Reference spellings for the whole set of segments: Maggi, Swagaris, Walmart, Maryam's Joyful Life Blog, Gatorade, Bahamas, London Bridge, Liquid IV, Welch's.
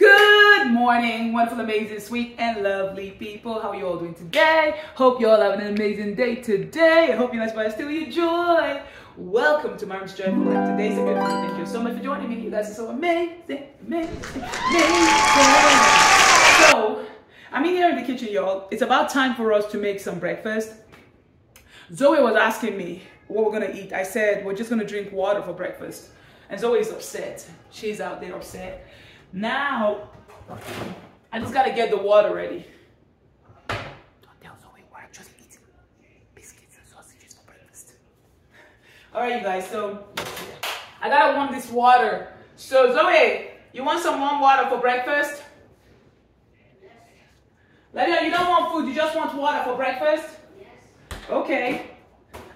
Good morning, wonderful, amazing, sweet, and lovely people. How are you all doing today? Hope you all have an amazing day today. I hope you guys are still your joy. Welcome to Maryam's Joyful Life. Today's a good one. Thank you so much for joining me. You guys are so amazing, amazing, amazing. So, I'm in here in the kitchen, y'all. It's about time for us to make some breakfast. Zoe was asking me what we're gonna eat. I said, we're just gonna drink water for breakfast. And Zoe's upset. She's out there upset. Now, I just gotta get the water ready. Don't tell Zoe, we're actually eating biscuits and sausages for breakfast. All right, you guys, so I gotta warm this water. So Zoe, you want some warm water for breakfast? Yes. Lydia, you don't want food, you just want water for breakfast? Yes. Okay.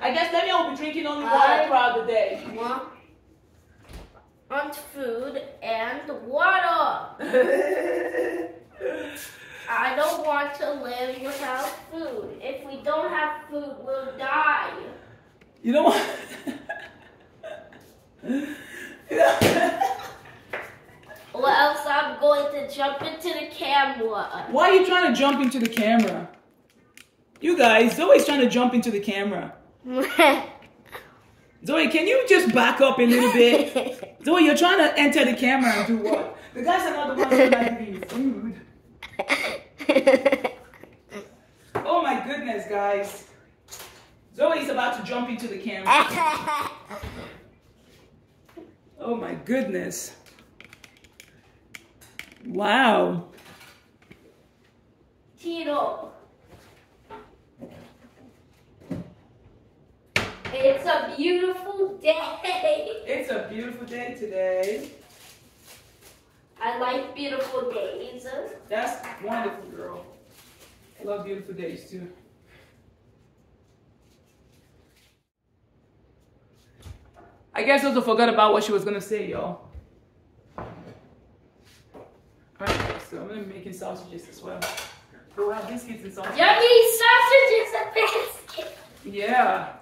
I guess Lydia will be drinking only water throughout the day. I want food and water. I don't want to live without food. If we don't have food, we'll die. You don't want... Or else I'm going to jump into the camera. Why are you trying to jump into the camera? You guys, Zoe's trying to jump into the camera. Zoe, can you just back up a little bit? Zoe, you're trying to enter the camera and do what? The guys are not the ones who like me food. Oh my goodness, guys. Zoe's about to jump into the camera. Oh my goodness. Wow. Tito. It's a beautiful day. It's a beautiful day today. I like beautiful days. That's wonderful, girl. I love beautiful days too. I guess I also forgot about what she was gonna say, y'all. Alright, so I'm gonna be making sausages as well. We'll have biscuits and sausages. Yummy sausages and biscuits. Yeah.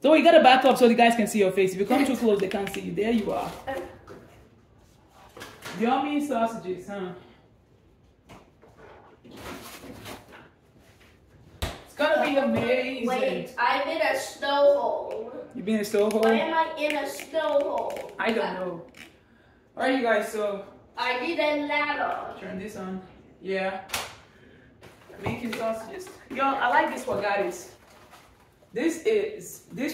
So you gotta back up so the guys can see your face. If you come too close, they can't see you. There you are. Yummy sausages, huh? It's gonna be amazing. Wait, I'm in a snow hole. You been in a snow hole? Why am I in a snow hole? I don't know. Alright, you guys, so I need a ladder. Turn this on. Yeah. Making sausages. Y'all, I like this wagaris. This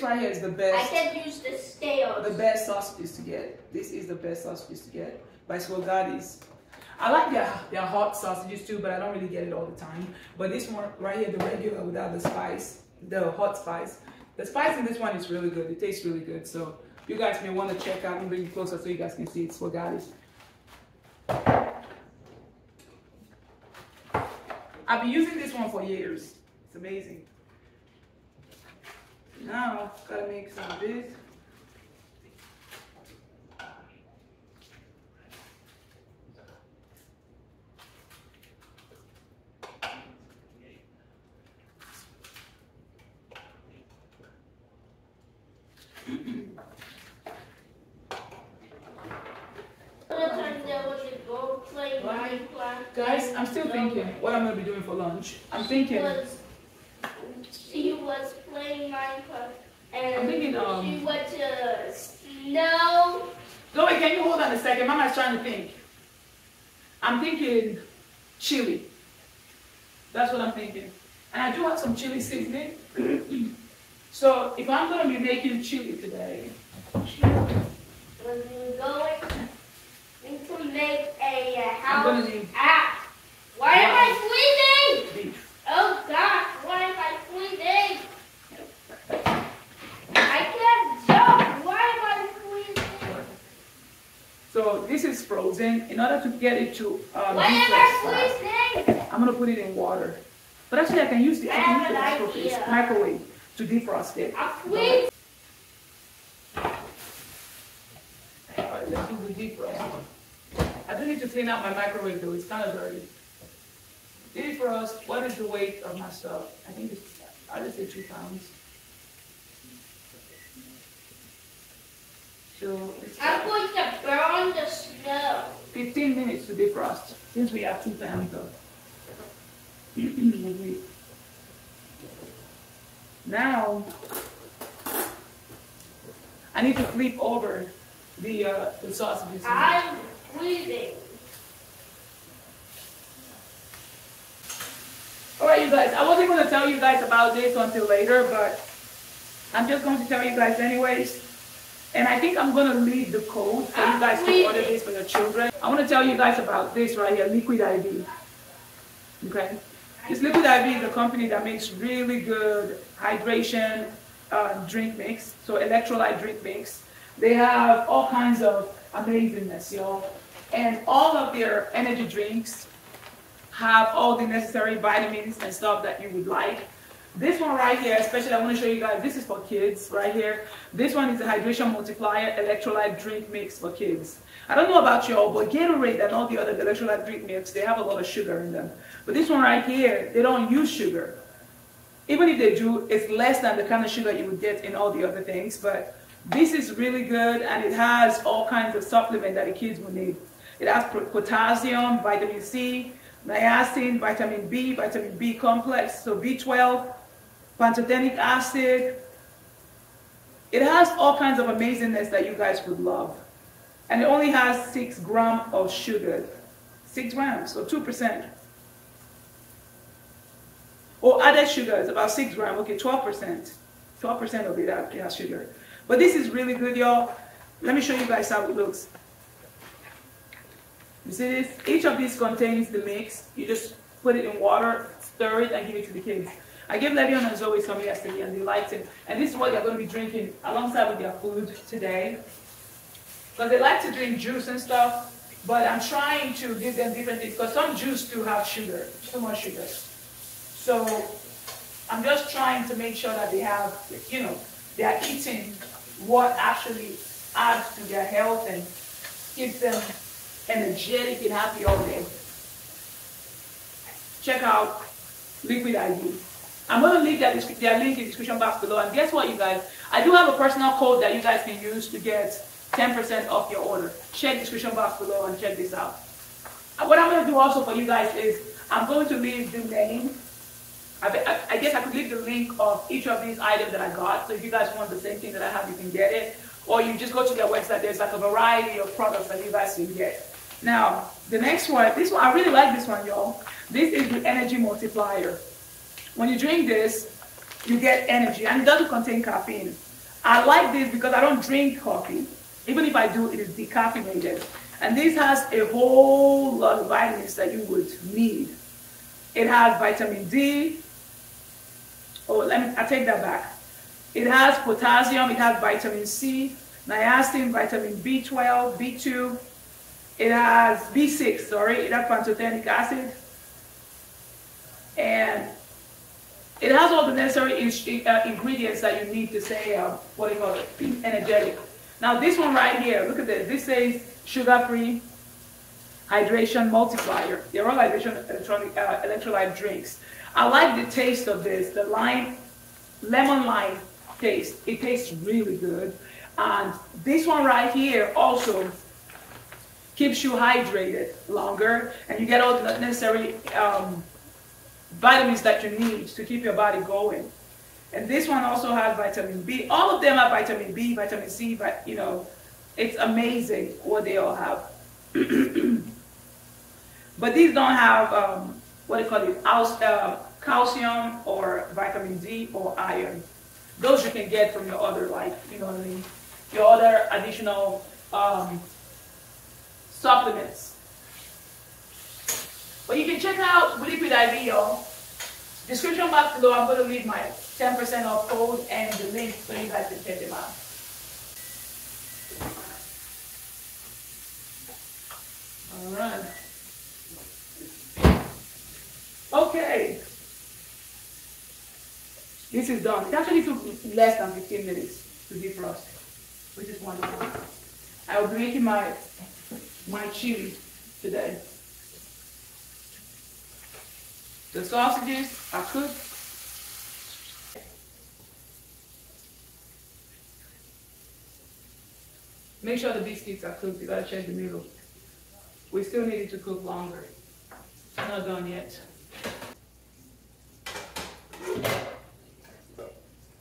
right here is the best. I can use the scales. The best sausages to get. This is the best sausages to get by Swagaris. I like their hot sausages too, but I don't really get it all the time. But this one right here, the regular without the spice, the hot spice. The spice in this one is really good. It tastes really good. So you guys may want to check out and bring it closer so you guys can see it's Swagaris. I've been using this one for years. It's amazing. Now, gotta make some of this. Guys, I'm still thinking what I'm going to be doing for lunch. I'm thinking. She was playing Minecraft and I'm thinking, she went to snow. No, wait, can you hold on a second? Mama's trying to think. I'm thinking chili. That's what I'm thinking. And I do have some chili seasoning. So if I'm going to be making chili today, I'm going to need. Why am I sneezing? Beef. Oh God, why am I sneezing? I can't jump. Why am I sneezing? So this is frozen. In order to get it to why am I sneezing? I'm gonna put it in water. But actually, I can use the microwave to defrost it. Alright, let's do the defrost. I do need to clean out my microwave though. It's kind of dirty. Defrost, what is the weight of my stuff? I think it's, I just say 2 pounds. So, I'm going to burn the Since we have 2 pound of goat. Now, I need to flip over the sausages. I'm bleeding. Alright, you guys, I wasn't going to tell you guys about this until later, but I'm just going to tell you guys anyways. And I think I'm going to leave the code for you guys to order this for your children. I want to tell you guys about this right here, Liquid IV. Okay? This Liquid IV is a company that makes really good hydration drink mix, so electrolyte drink mix. They have all kinds of amazingness, y'all. And all of their energy drinks have all the necessary vitamins and stuff that you would like. This one right here, especially, I want to show you guys, this is for kids right here. This one is a hydration multiplier electrolyte drink mix for kids. I don't know about y'all, but Gatorade and all the other electrolyte drink mix, they have a lot of sugar in them. But this one right here, they don't use sugar. Even if they do, it's less than the kind of sugar you would get in all the other things. But this is really good, and it has all kinds of supplements that the kids will need. It has potassium, vitamin C, niacin, vitamin B complex, so B12. Pantothenic acid. It has all kinds of amazingness that you guys would love. And it only has 6 grams of sugar. 6 grams, so 2%. Or added sugar is about 6 grams, okay, 12%. 12% of it has sugar. But this is really good, y'all. Let me show you guys how it looks. You see this? Each of these contains the mix. You just put it in water, stir it, and give it to the kids. I gave Levion and Zoe some yesterday and they liked it. And this is what they're going to be drinking alongside with their food today. Because they like to drink juice and stuff, but I'm trying to give them different things. Because some juice do have sugar, too much sugar. So I'm just trying to make sure that they have, you know, they are eating what actually adds to their health and keeps them energetic and happy all day. Check out Liquid IV. I'm going to leave their link in the description box below. And guess what, you guys? I do have a personal code that you guys can use to get 10% off your order. Check the description box below and check this out. And what I'm going to do also for you guys is I'm going to leave the name. I guess I could leave the link of each of these items that I got. So if you guys want the same thing that I have, you can get it. Or you just go to their website. There's like a variety of products that you guys can get. Now, the next one, this one, I really like this one, y'all. This is the energy multiplier. When you drink this, you get energy, and it doesn't contain caffeine. I like this because I don't drink coffee. Even if I do, it is decaffeinated. And this has a whole lot of vitamins that you would need. It has vitamin D. Oh, I take that back. It has potassium, it has vitamin C, niacin, vitamin B12, B2. It has B6, sorry. It has pantothenic acid. And it has all the necessary ingredients that you need to stay, what do you call it, energetic. Now this one right here, look at this. This says sugar-free hydration multiplier. They're all hydration electrolyte drinks. I like the taste of this, the lime, lemon lime taste. It tastes really good. And this one right here also keeps you hydrated longer, and you get all the necessary vitamins that you need to keep your body going. And this one also has vitamin B. All of them have vitamin B, vitamin C, but you know, it's amazing what they all have. But these don't have, what do you call it, calcium or vitamin D or iron. Those you can get from your other, like, you know what I mean, your other additional supplements. But you can check out Liquid IV, y'all. Description box below, I'm going to leave my 10% off code and the link so you guys can check them out. Alright. Okay. This is done. It actually took less than 15 minutes to defrost, which is wonderful. I will be making my chili today. The sausages are cooked. Make sure the biscuits are cooked. You gotta check the middle. We still need it to cook longer. Not gone yet.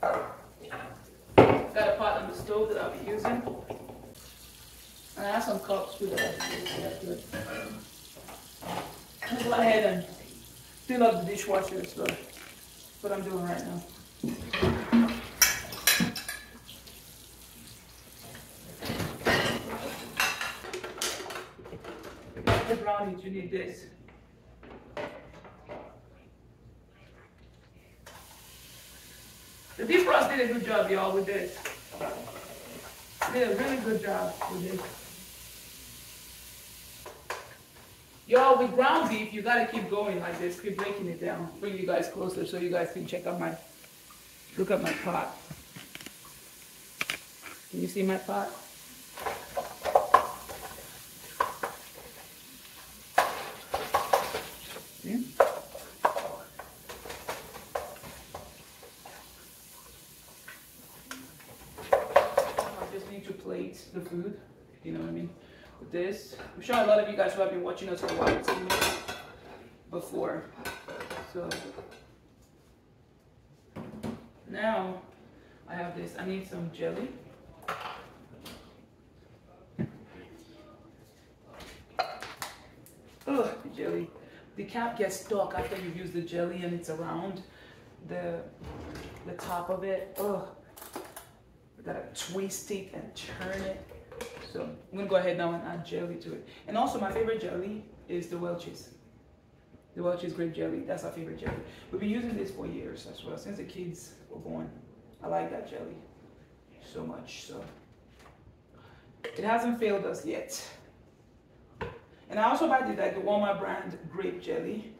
Got a pot on the stove that I'll be using. And I have some cork too that I'll be using afterward. I'm gonna go ahead and clean up the dishwasher as well. That's what I'm doing right now. The brownies, you need this. The deep roast did a good job, y'all, with this. Did a really good job with this. Y'all, with ground beef, you gotta keep going like this, keep breaking it down. Bring you guys closer so you guys can check out my, look at my pot. Can you see my pot? The food, you know what I mean, with this. I'm sure a lot of you guys who have been watching us for a while have seen me before. So now I have this. I need some jelly. Oh, the jelly. The cap gets stuck after you use the jelly and it's around the top of it. Oh. Gotta twist it and turn it. So I'm gonna go ahead now and add jelly to it. And also my favorite jelly is the Welch's. The Welch's grape jelly, that's our favorite jelly. We've been using this for years as well, since the kids were born. I like that jelly so much, so. It hasn't failed us yet. And I also buy the Walmart brand grape jelly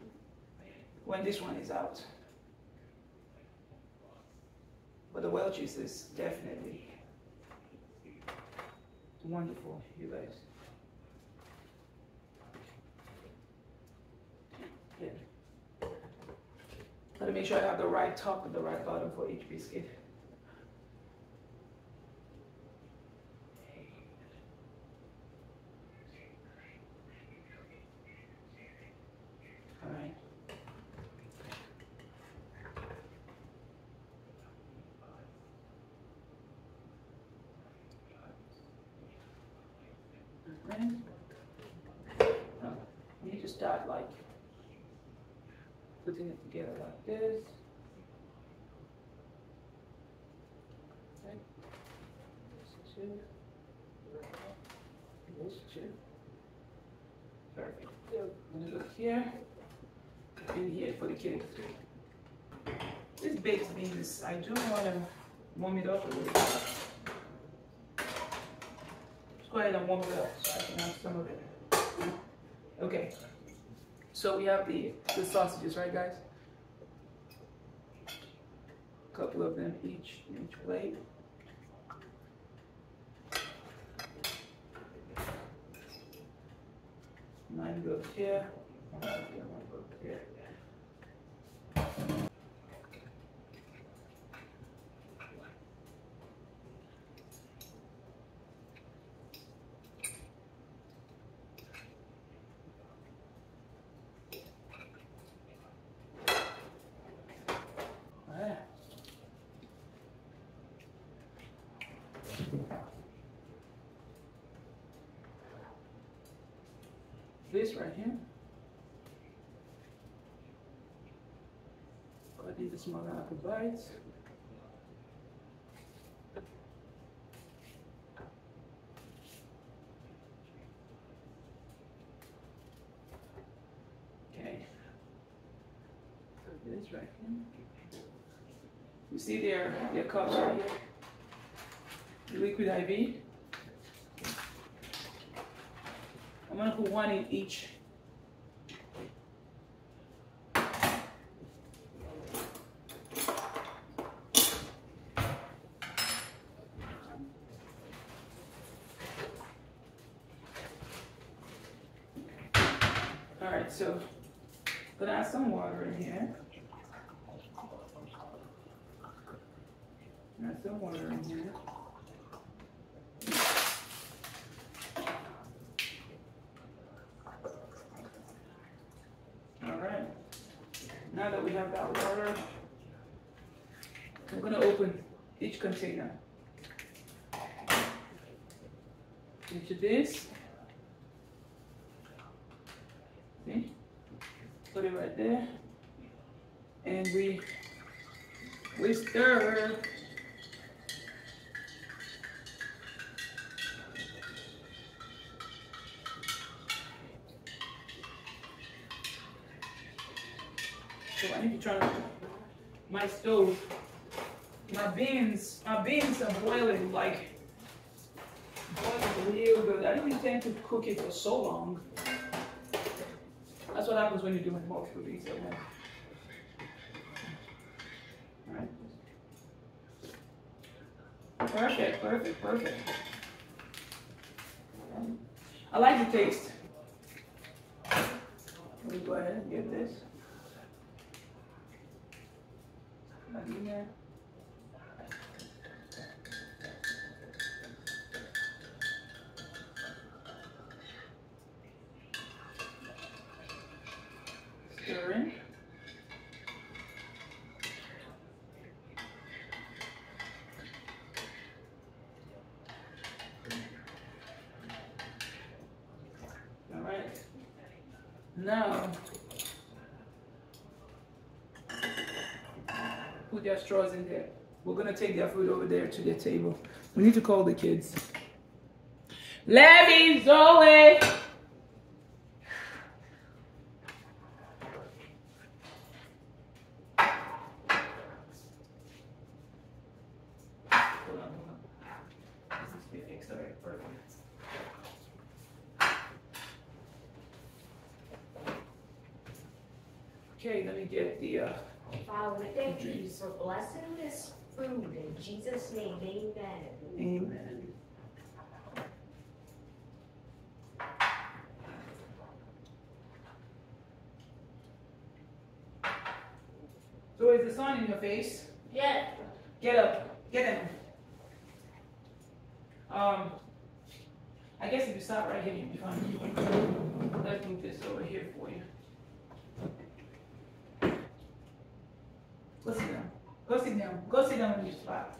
when this one is out. But the Welch's is definitely wonderful, you guys. Yeah. Gotta make sure I have the right top and the right bottom for each biscuit. Start like putting it together like this. Okay. This two. Perfect. So I'm gonna look here and here for the kids. This baked beans, I do want to warm it up a little bit. Let's go ahead and warm it up so I can have some of it. Okay. So we have the sausages, right guys? A couple of them each in each plate. Mine goes here. One goes here. This right here. I need the smaller apple bites. Okay. So this right here. You see their cups right here. The Liquid IV. I'm gonna put one in each. All right, so gonna add some water in here. Add some water in here. now that we have that water, we're going to open each container. Into this. See? Put it right there. And we stir. So I need to turn my stove. My beans are boiling, like boiling real good. I don't intend to cook it for so long. That's what happens when you're doing multiple beans at once. Alright. Perfect, perfect, perfect. I like the taste. Let me go ahead and get this. Not in there. Stirring. All right. Now, put their straws in there. We're gonna take their food over there to their table. We need to call the kids. Levy, Zoe. Okay, let me get the Father, we thank you for blessing this food in Jesus' name. Amen. Amen. So is the sun in your face? Yeah. Get up. Get in. I guess if you stop right here, you'll be fine. Let's move this over here for you. Go sit down. Go sit down. Go sit down in your spot.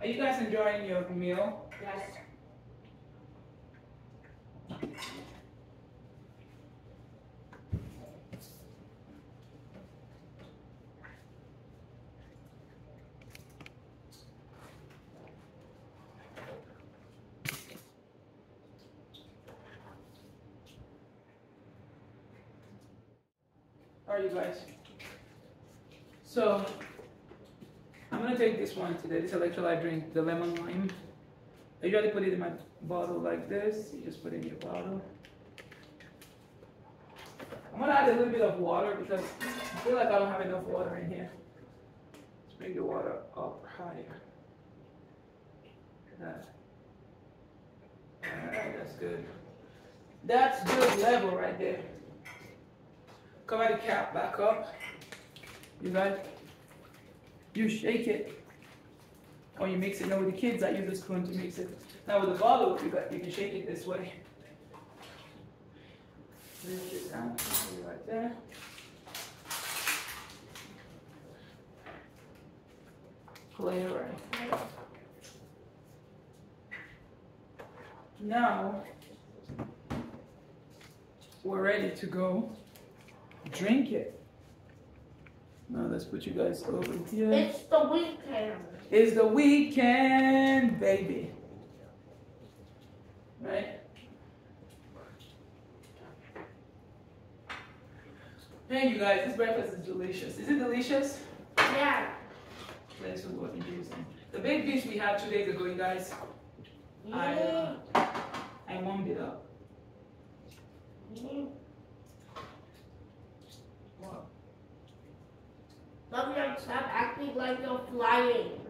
Are you guys enjoying your meal? Yes. How are you guys? So I'm gonna take this one today, this electrolyte drink, the lemon lime. I usually put it in my bottle like this. You just put it in your bottle. I'm gonna add a little bit of water because I feel like I don't have enough water in here. Let's bring the water up higher. Alright, that's good. That's good level right there. Cover the cap back up. You guys, you shake it or you mix it. Now with the kids, I use a spoon to mix it. Now with the bottle, you can shake it this way. Lift it down, put it right there. Flavoring. Now we're ready to go drink it. Now let's put you guys over here. It's the weekend. It's the weekend, baby. Right? Hey, you guys, this breakfast is delicious. Is it delicious? Yeah. Let's see what we're using. The big dish we had 2 days ago, you guys. Yeah. I warmed it up. Yeah. Wow. Love your, stop acting like you're flying.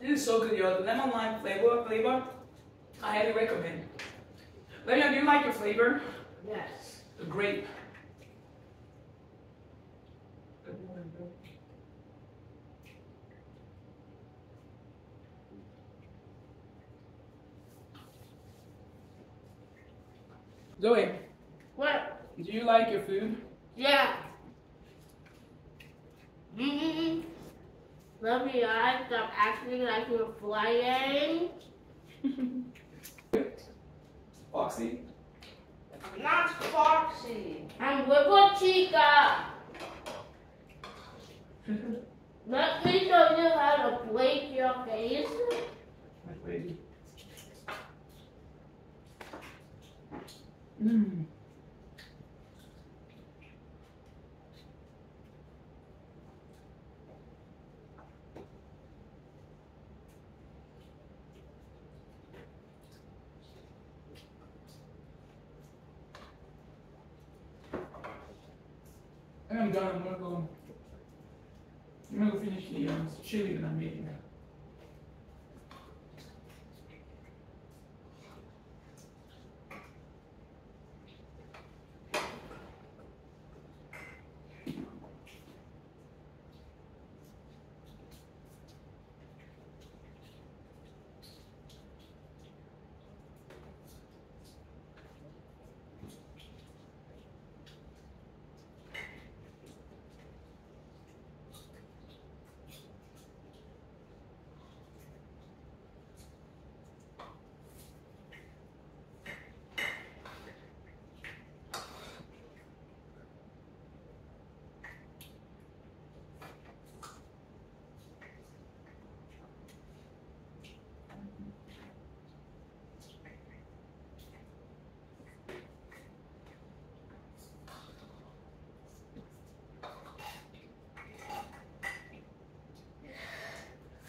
This is so good, y'all. The lemon lime flavor, I highly recommend. Let me know, do you like your flavor? Yes. The grape. Good morning, bro. Zoe. What? Do you like your food? Yeah. Mm-hmm. Love your eyes, stop acting like you're flying. Foxy. Not Foxy. I'm Whipple Chica. Let me show you how to blake your face. Wait. Mm. I'm done. I'm gonna go finish the chili that I'm making.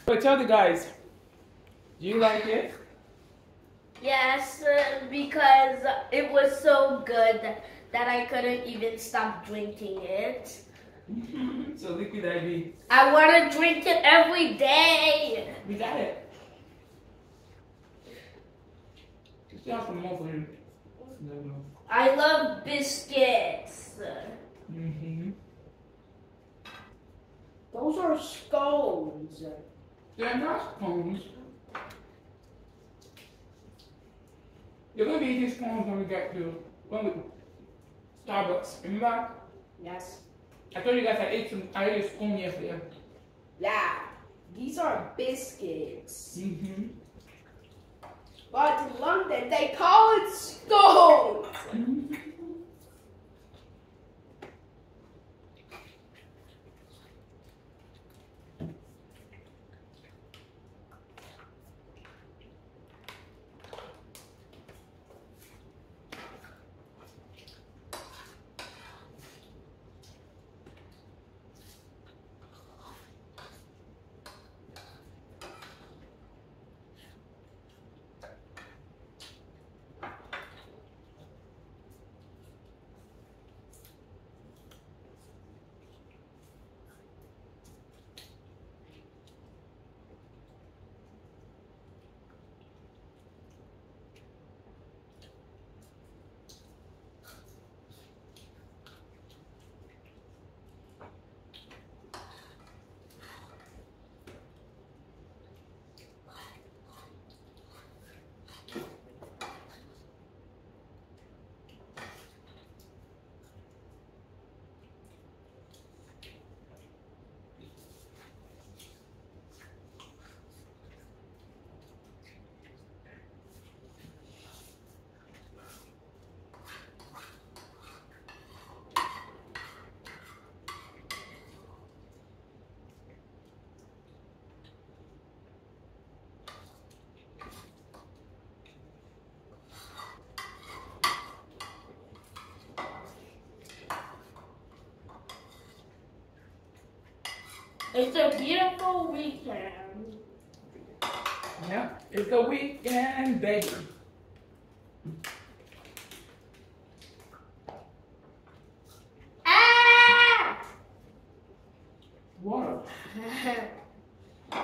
So tell the guys, do you like it? Yes, because it was so good that I couldn't even stop drinking it. So Liquid IV. I want to drink it every day. We got it. It's not for more for you. No. I love biscuits. Mm-hmm. Those are scones. They're not scones. You're gonna be eating scones when we get to Starbucks. Remember? Yes. I told you guys I ate a scone yesterday. Yeah. These are biscuits. Mm-hmm. But in London they call it scones. Mm-hmm. It's a beautiful weekend. Yeah, it's a weekend, baby. Ah! What?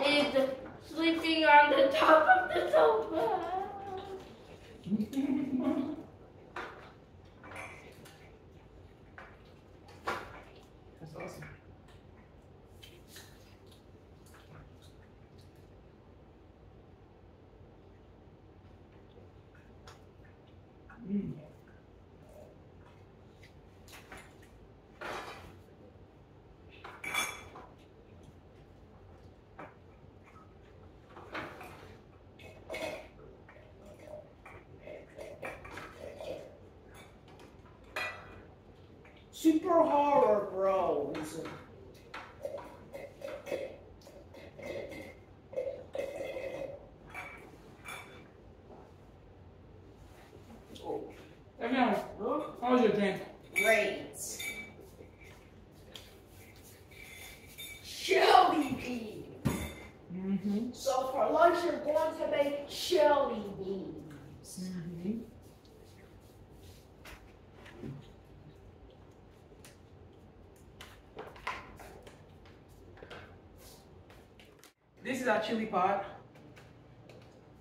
It's sleeping on the top of the sofa. That's awesome. Mm. Super horror bros. How was your drink? Great. Shelly beans. Mm-hmm. So for lunch, you're going to make shelly beans. Mm-hmm. This is our chili pot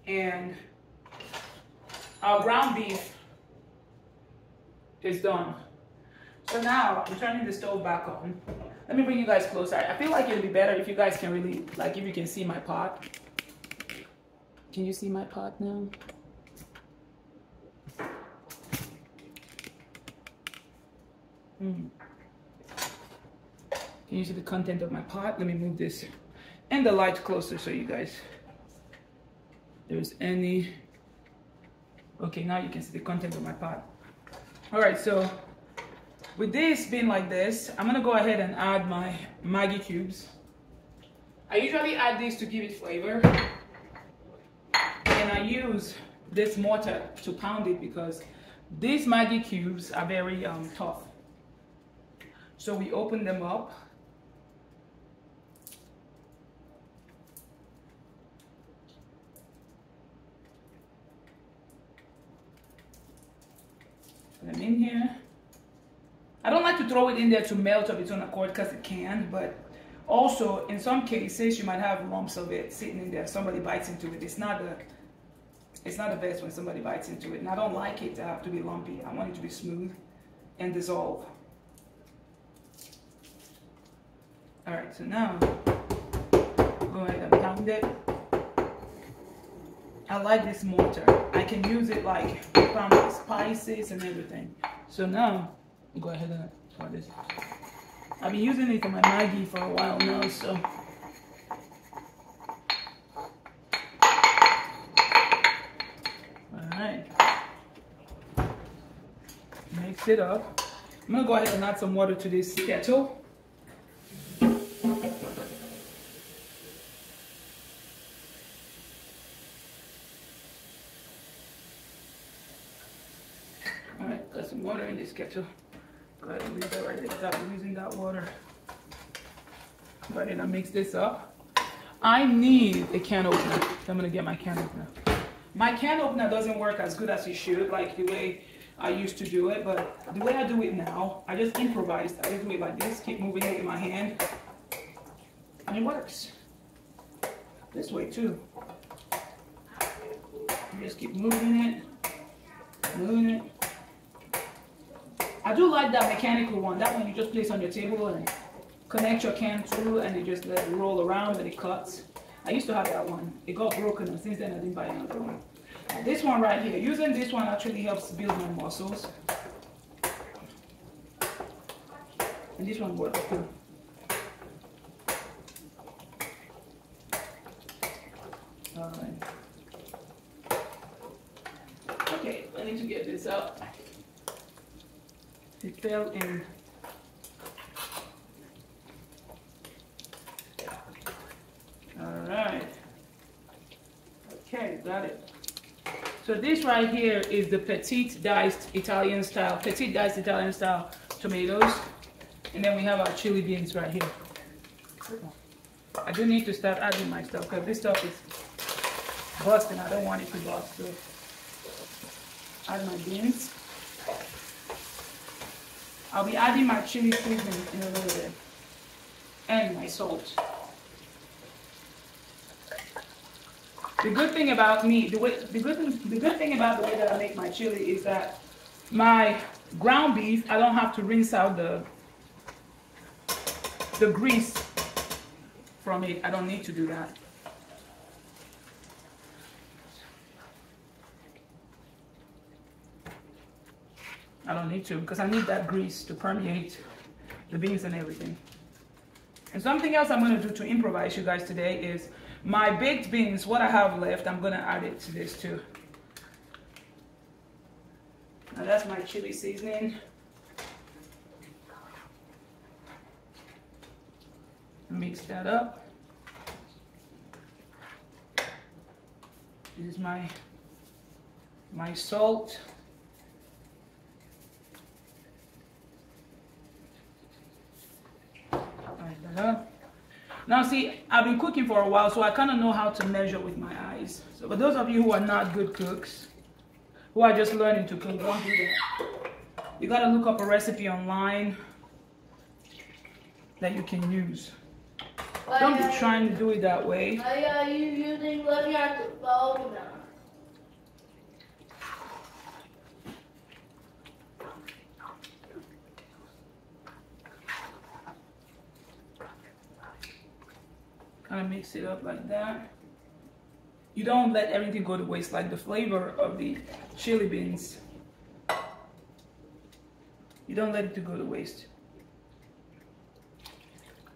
and our ground beef is done. So now I'm turning the stove back on. Let me bring you guys closer. I feel like it'll be better if you guys can really, like, if you can see my pot. Can you see my pot now? Mm. Can you see the content of my pot? Let me move this and the light closer so you guys, there's any, okay, now you can see the content of my pot. All right, so with this being like this, I'm gonna go ahead and add my Maggi cubes. I usually add these to give it flavor. And I use this mortar to pound it because these Maggi cubes are very tough. So we open them up. Them in here. I don't like to throw it in there to melt of its own accord because it can, but also in some cases you might have lumps of it sitting in there. Somebody bites into it. It's not the best when somebody bites into it, and I don't like it to have to be lumpy. I want it to be smooth and dissolve. All right, so now go ahead and pound it. I like this mortar. I can use it like from spices and everything. So now, go ahead and pour this. I've been using it for my Maggi for a while now, so. All right. Mix it up. I'm gonna go ahead and add some water to this kettle. Water in this kettle. Go ahead and leave that right there without using that water. Go ahead and mix this up. I need a can opener. I'm gonna get my can opener. My can opener doesn't work as good as it should, like the way I used to do it, but the way I do it now, I just improvised. I just do it like this, keep moving it in my hand, and it works. This way too. Just keep moving it. I do like that mechanical one. That one you just place on your table and connect your can to, and you just let it roll around and it cuts. I used to have that one. It got broken, and since then I didn't buy another one. And this one right here, using this one actually helps build my muscles. And this one works too. All right. Okay, I need to get this out. It fell in. Alright. Okay, got it. So this right here is the petite diced Italian style tomatoes. And then we have our chili beans right here. I do need to start adding my stuff because this stuff is busting. I don't want it to bust. So add my beans. I'll be adding my chili seasoning in a little bit and my salt. The good thing about me, the good thing about the way that I make my chili is that my ground beef, I don't have to rinse out the grease from it. I don't need to do that. I don't need to because I need that grease to permeate the beans and everything. And something else I'm going to do to improvise you guys today is my baked beans, what I have left, I'm going to add it to this too. Now that's my chili seasoning. Mix that up. This is my salt. Now see, I've been cooking for a while, so I kind of know how to measure with my eyes. So for those of you who are not good cooks, who are just learning to cook, don't do that. You gotta look up a recipe online that you can use. Don't be trying to do it that way. Why are you using looking at the phone now? Kind of mix it up like that. You don't let everything go to waste, like the flavor of the chili beans. You don't let it go to waste.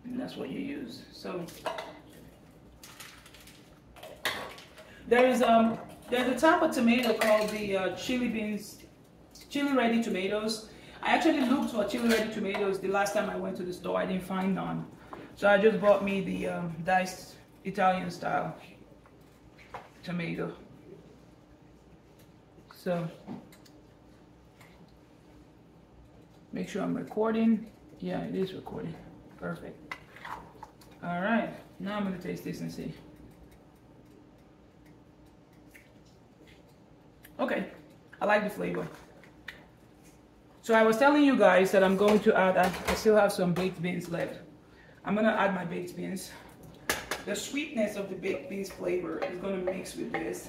And that's what you use. So there's a type of tomato called the chili ready tomatoes. I actually looked for chili ready tomatoes the last time I went to the store. I didn't find none. So I just bought me the diced Italian style tomato. So make sure I'm recording. Yeah, it is recording. Perfect. All right, now I'm going to taste this and see. Okay, I like the flavor. So I was telling you guys that I'm going to add, I still have some baked beans left. I'm going to add my baked beans. The sweetness of the baked beans flavor is going to mix with this.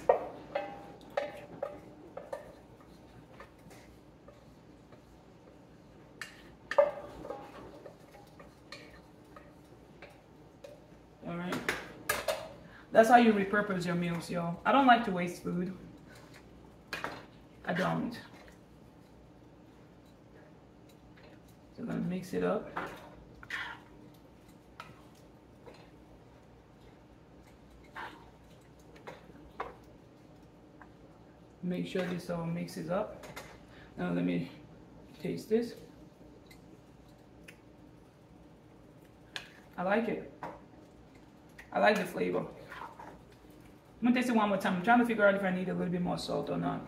All right. That's how you repurpose your meals, y'all. I don't like to waste food. I don't. So I'm going to mix it up. Make sure this all mixes up. Now let me taste this. I like it. I like the flavor. I'm gonna taste it one more time. I'm trying to figure out if I need a little bit more salt or not.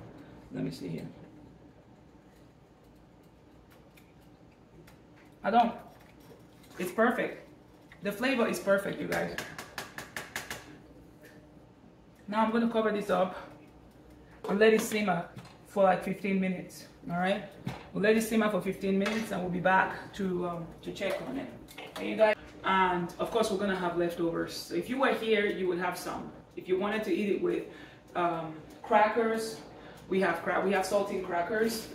Let me see here. I don't. It's perfect. The flavor is perfect, you guys. Now I'm gonna cover this up and let it simmer for like 15 minutes, all right? We'll let it simmer for 15 minutes and we'll be back to check on it. And, you guys, and of course, we're gonna have leftovers. So if you were here, you would have some. If you wanted to eat it with crackers, we have saltine crackers.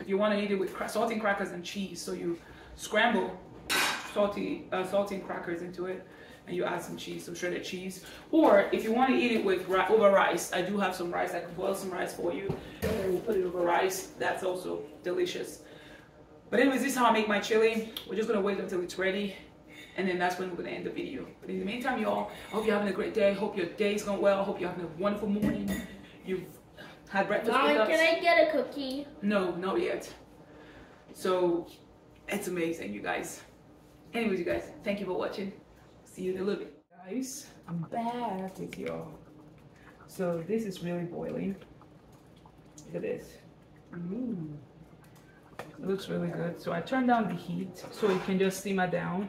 If you wanna eat it with saltine crackers and cheese, so you scramble saltine crackers into it, and you add some cheese, some shredded cheese. Or if you want to eat it with over rice, I do have some rice. I can boil some rice for you and we'll put it over rice. That's also delicious. But anyways, this is how I make my chili. We're just going to wait until it's ready. And then that's when we're going to end the video. But in the meantime, y'all, I hope you're having a great day. Hope your day's going well. I hope you're having a wonderful morning. You've had breakfast with us. Mom, can I get a cookie? No, not yet. So it's amazing, you guys. Anyways, you guys, thank you for watching. See you in a little bit. Guys, I'm back with y'all. So this is really boiling. Look at this. It looks really good. So I turned down the heat so it can just simmer down.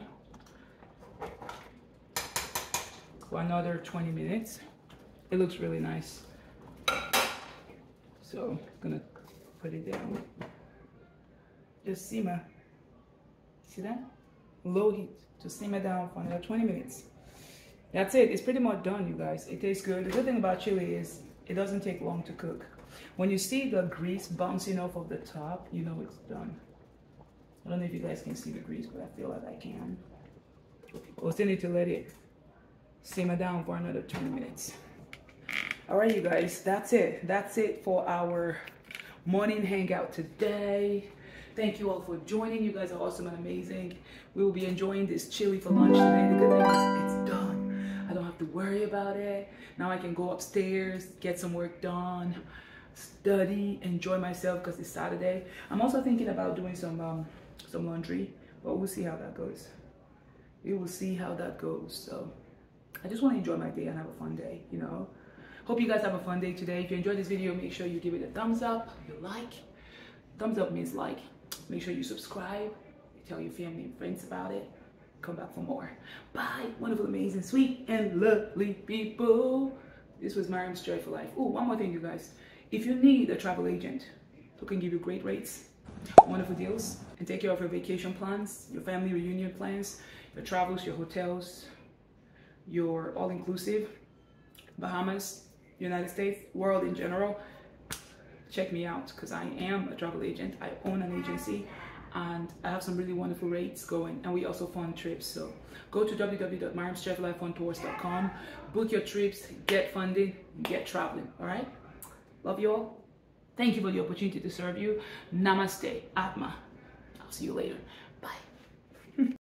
another 20 minutes. It looks really nice. So I'm gonna put it down. Just simmer. See that? Low heat. Just simmer down for another 20 minutes. That's it. It's pretty much done, you guys. It tastes good. The good thing about chili is it doesn't take long to cook. When you see the grease bouncing off of the top, you know it's done. I don't know if you guys can see the grease, but I feel like I can. We'll still need to let it simmer down for another 20 minutes. All right, you guys, that's it. That's it for our morning hangout today. Thank you all for joining. You guys are awesome and amazing. We will be enjoying this chili for lunch today. The good thing is it's done. I don't have to worry about it. Now I can go upstairs, get some work done, study, enjoy myself because it's Saturday. I'm also thinking about doing some laundry, but we'll see how that goes. We will see how that goes. So I just want to enjoy my day and have a fun day, you know. Hope you guys have a fun day today. If you enjoyed this video, make sure you give it a thumbs up. You like. Thumbs up means like. Make sure you subscribe. Tell your family and friends about it. Come back for more. Bye, wonderful, amazing, sweet, and lovely people. This was Maryam's Joyful Life. Oh, one more thing, you guys. If you need a travel agent who can give you great rates, wonderful deals, and take care of your vacation plans, your family reunion plans, your travels, your hotels, your all-inclusive, Bahamas, United States, world in general, check me out because I am a travel agent. I own an agency and I have some really wonderful rates going, and we also fund trips. So go to www.maryamsjoyfullifeontours.com, book your trips, get funding, get traveling, all right? Love you all. Thank you for the opportunity to serve you. Namaste, Atma. I'll see you later.